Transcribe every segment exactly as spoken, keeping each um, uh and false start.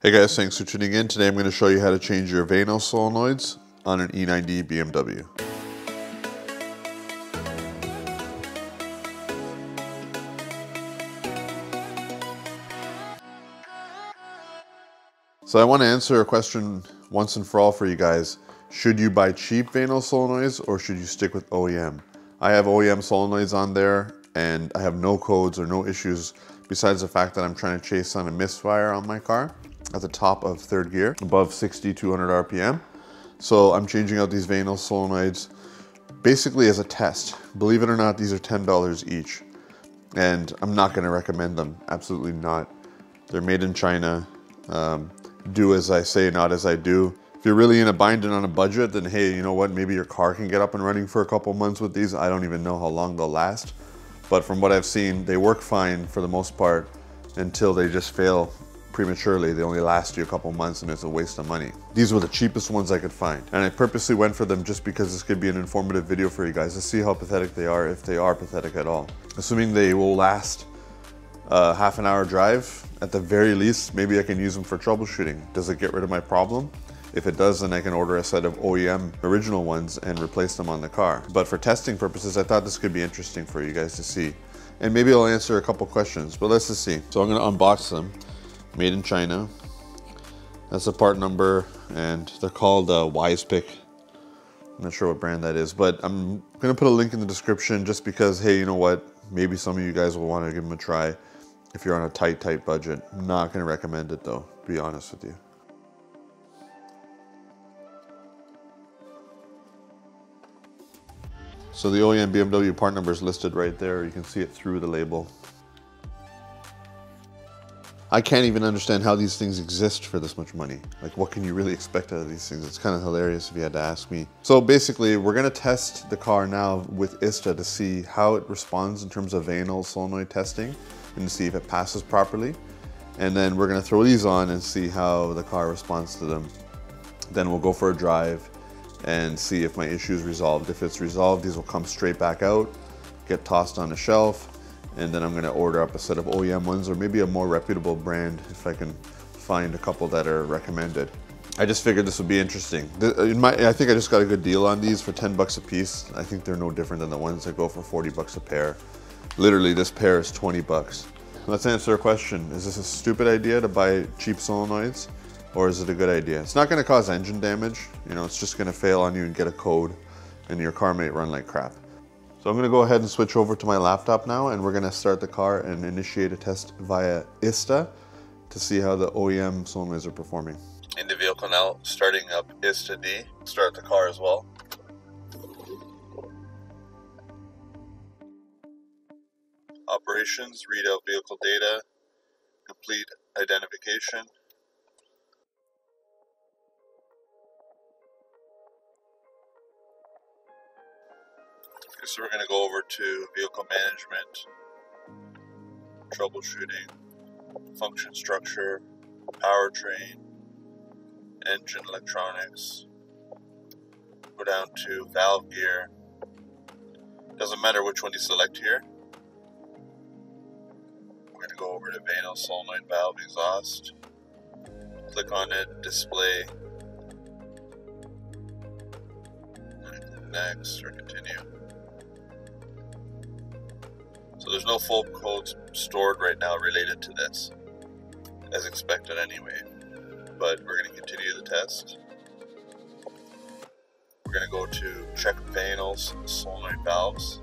Hey guys, thanks for tuning in. Today I'm going to show you how to change your vanos solenoids on an E ninety B M W. So I want to answer a question once and for all for you guys. Should you buy cheap vanos solenoids or should you stick with O E M? I have O E M solenoids on there and I have no codes or no issues besides the fact that I'm trying to chase on a misfire on my car at the top of third gear, above sixty, two hundred R P M. So I'm changing out these vanos solenoids basically as a test. Believe it or not, these are ten dollars each and I'm not gonna recommend them, absolutely not. They're made in China, um, do as I say, not as I do. If you're really in a binding on a budget, then hey, you know what, maybe your car can get up and running for a couple months with these. I don't even know how long they'll last, but from what I've seen, they work fine for the most part until they just fail prematurely. They only last you a couple months and it's a waste of money. These were the cheapest ones I could find. And I purposely went for them just because this could be an informative video for you guys to see how pathetic they are, if they are pathetic at all. Assuming they will last a half an hour drive, at the very least, maybe I can use them for troubleshooting. Does it get rid of my problem? If it does, then I can order a set of O E M original ones and replace them on the car. But for testing purposes, I thought this could be interesting for you guys to see. And maybe I'll answer a couple questions, but let's just see. So I'm gonna unbox them. Made in China. That's the part number, and they're called uh, Wise Pick. I'm not sure what brand that is, but I'm gonna put a link in the description just because, hey, you know what? Maybe some of you guys will wanna give them a try if you're on a tight, tight budget. I'm not gonna recommend it though, to be honest with you. So the O E M B M W part number is listed right there. You can see it through the label. I can't even understand how these things exist for this much money. Like, what can you really expect out of these things? It's kind of hilarious if you had to ask me. So basically, we're gonna test the car now with ISTA to see how it responds in terms of vanos solenoid testing and to see if it passes properly. And then we're gonna throw these on and see how the car responds to them. Then we'll go for a drive and see if my issue is resolved. If it's resolved, these will come straight back out, get tossed on a shelf, and then I'm gonna order up a set of O E M ones or maybe a more reputable brand if I can find a couple that are recommended. I just figured this would be interesting. In my, I think I just got a good deal on these for ten bucks a piece. I think they're no different than the ones that go for forty bucks a pair. Literally, this pair is twenty bucks. Let's answer a question. Is this a stupid idea to buy cheap solenoids? Or is it a good idea? It's not gonna cause engine damage. You know, it's just gonna fail on you and get a code and your car might run like crap. So I'm gonna go ahead and switch over to my laptop now and we're gonna start the car and initiate a test via ISTA to see how the O E M solenoids are performing. In the vehicle now, starting up ISTA D, start the car as well. Operations, read out vehicle data, complete identification. So we're going to go over to vehicle management, troubleshooting, function structure, powertrain, engine electronics, go down to valve gear. Doesn't matter which one you select here. We're going to go over to vanos solenoid valve exhaust, click on it, display, next or continue. So there's no full codes stored right now related to this, as expected anyway, but we're going to continue the test. We're going to go to check vanos solenoid valves,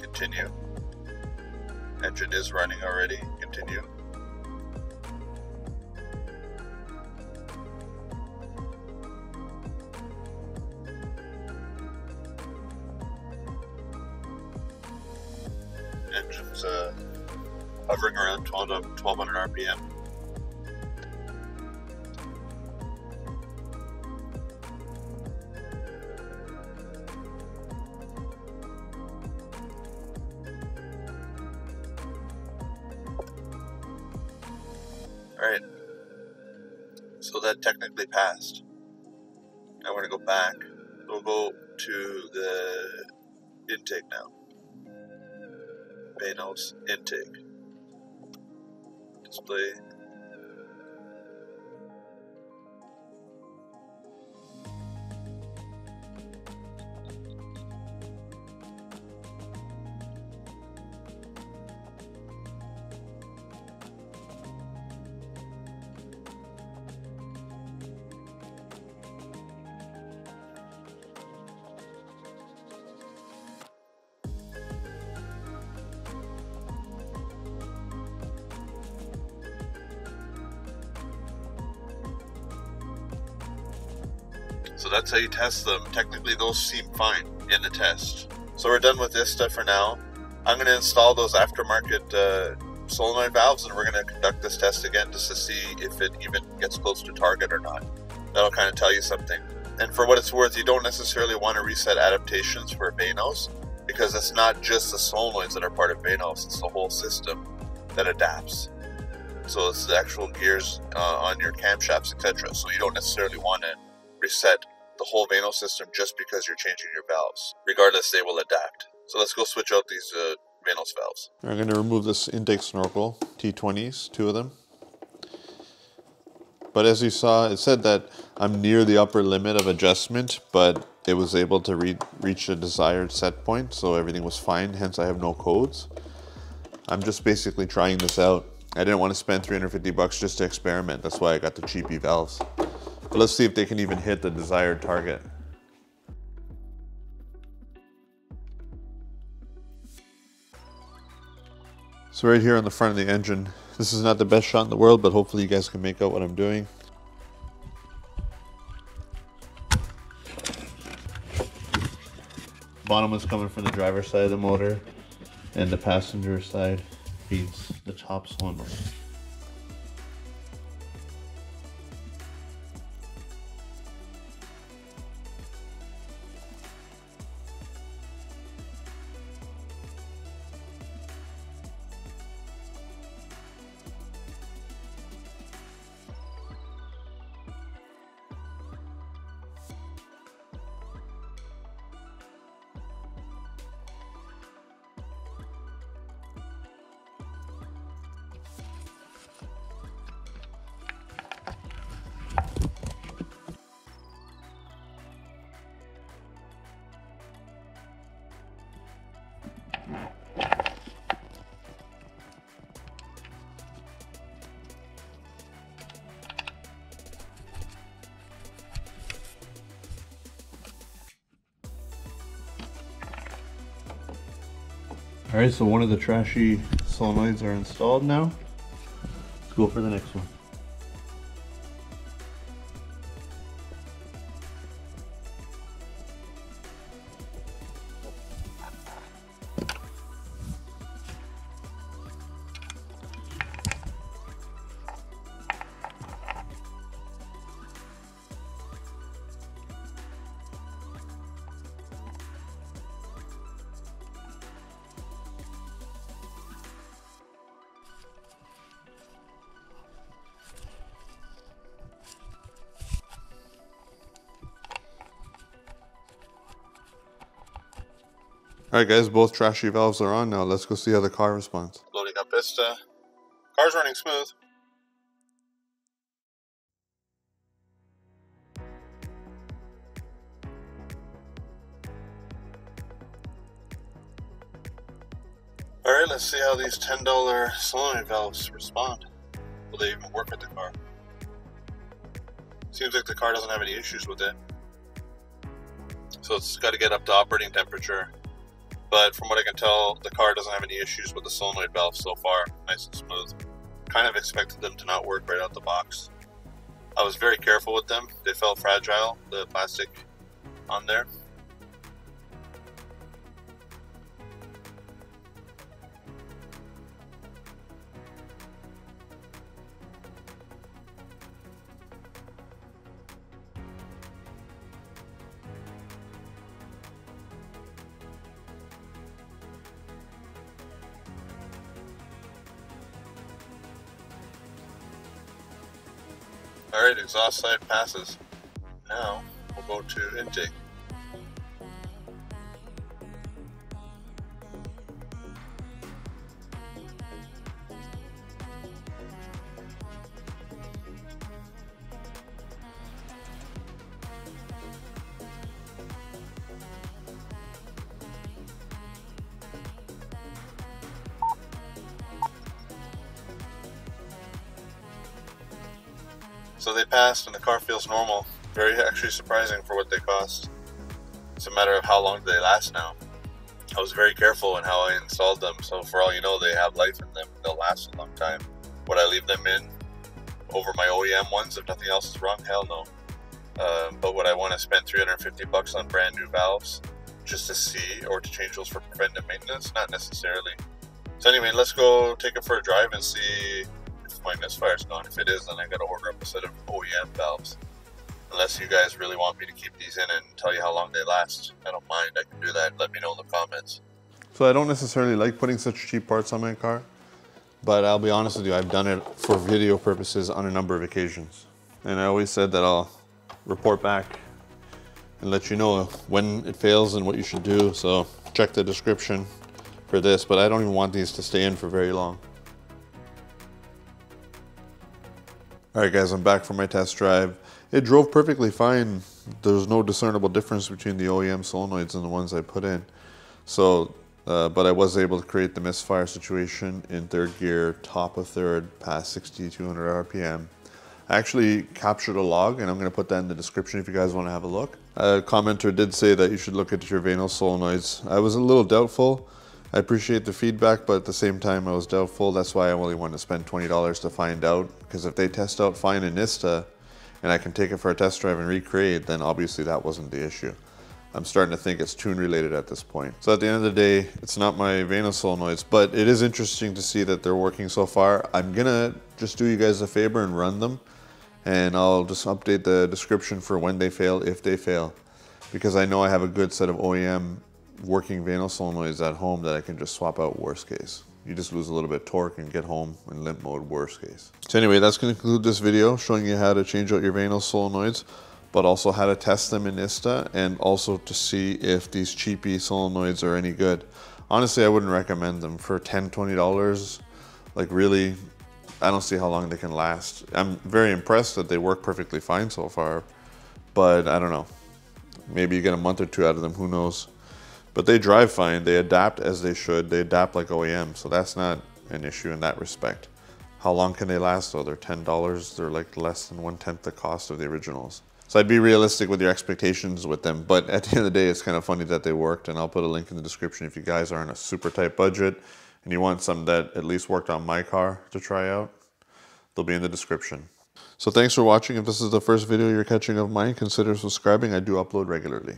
continue. Engine is running already, continue. Engine's uh, hovering around twelve hundred R P M. Alright, so that technically passed. Now we're going to go back. We'll go to the intake now. Vanos intake display So that's how you test them. Technically those seem fine in the test. So we're done with I S T A for now. I'm going to install those aftermarket uh, solenoid valves, and we're going to conduct this test again just to see if it even gets close to target or not. That'll kind of tell you something. And for what it's worth, you don't necessarily want to reset adaptations for vanos, because it's not just the solenoids that are part of vanos, it's the whole system that adapts. So it's the actual gears uh, on your camshafts, et cetera. So you don't necessarily want to reset the whole vanos system just because you're changing your valves. Regardless, they will adapt. So let's go switch out these uh, vanos valves. I'm going to remove this intake snorkel, T twenties, two of them. But as you saw, it said that I'm near the upper limit of adjustment, but it was able to re reach the desired set point, so everything was fine, hence I have no codes. I'm just basically trying this out. I didn't want to spend three hundred fifty bucks just to experiment, that's why I got the cheapy valves. But let's see if they can even hit the desired target. So right here on the front of the engine, this is not the best shot in the world, but hopefully you guys can make out what I'm doing. Bottom is coming from the driver's side of the motor, and the passenger side feeds the top solenoid. Alright, so one of the trashy solenoids are installed now. Let's go for the next one. Alright guys, both trashy valves are on now. Let's go see how the car responds. Loading up I S T A. Car's running smooth. Alright, let's see how these ten dollar solenoid valves respond. Will they even work with the car? Seems like the car doesn't have any issues with it. So it's got to get up to operating temperature. But from what I can tell, the car doesn't have any issues with the solenoid valve so far. Nice and smooth. Kind of expected them to not work right out the box. I was very careful with them. They felt fragile, the plastic on there. Alright, exhaust side passes. Now, we'll go to intake. So they passed and the car feels normal. Very actually surprising for what they cost. It's a matter of how long do they last now. I was very careful in how I installed them, so for all you know, they have life in them. They'll last a long time. Would I leave them in over my O E M ones if nothing else is wrong? Hell no. Um, but would I want to spend three hundred fifty bucks on brand new valves just to see, or to change those for preventive maintenance? Not necessarily. So anyway, let's go take it for a drive and see if my misfire's gone. If it is, then I gotta order up a set of O E M valves. Unless you guys really want me to keep these in and tell you how long they last, I don't mind, I can do that. Let me know in the comments. So I don't necessarily like putting such cheap parts on my car, but I'll be honest with you, I've done it for video purposes on a number of occasions. And I always said that I'll report back and let you know when it fails and what you should do. So check the description for this, but I don't even want these to stay in for very long. All right guys, I'm back from my test drive. It drove perfectly fine. There's no discernible difference between the O E M solenoids and the ones I put in. So, uh, but I was able to create the misfire situation in third gear, top of third, past sixty-two hundred R P M. I actually captured a log, and I'm gonna put that in the description if you guys wanna have a look. A commenter did say that you should look at your vanos solenoids. I was a little doubtful. I appreciate the feedback, but at the same time I was doubtful. That's why I only wanted to spend twenty dollars to find out, because if they test out fine in ISTA and I can take it for a test drive and recreate, then obviously that wasn't the issue. I'm starting to think it's tune related at this point. So at the end of the day, it's not my vanos solenoids, but it is interesting to see that they're working so far. I'm gonna just do you guys a favor and run them, and I'll just update the description for when they fail, if they fail, because I know I have a good set of O E M working vanos solenoids at home that I can just swap out worst case. You just lose a little bit of torque and get home in limp mode, worst case. So anyway, that's gonna conclude this video, showing you how to change out your vanos solenoids, but also how to test them in ISTA, and also to see if these cheapy solenoids are any good. Honestly, I wouldn't recommend them for ten, twenty dollars. Like really, I don't see how long they can last. I'm very impressed that they work perfectly fine so far, but I don't know. Maybe you get a month or two out of them, who knows? But they drive fine, they adapt as they should, they adapt like O E M, so that's not an issue in that respect. How long can they last though? They're ten dollars, they're like less than one-tenth the cost of the originals. So I'd be realistic with your expectations with them, but at the end of the day, it's kind of funny that they worked, and I'll put a link in the description if you guys are on a super tight budget and you want some that at least worked on my car to try out, they'll be in the description. So thanks for watching. If this is the first video you're catching of mine, consider subscribing. I do upload regularly.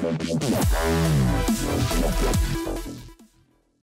We'll be right back.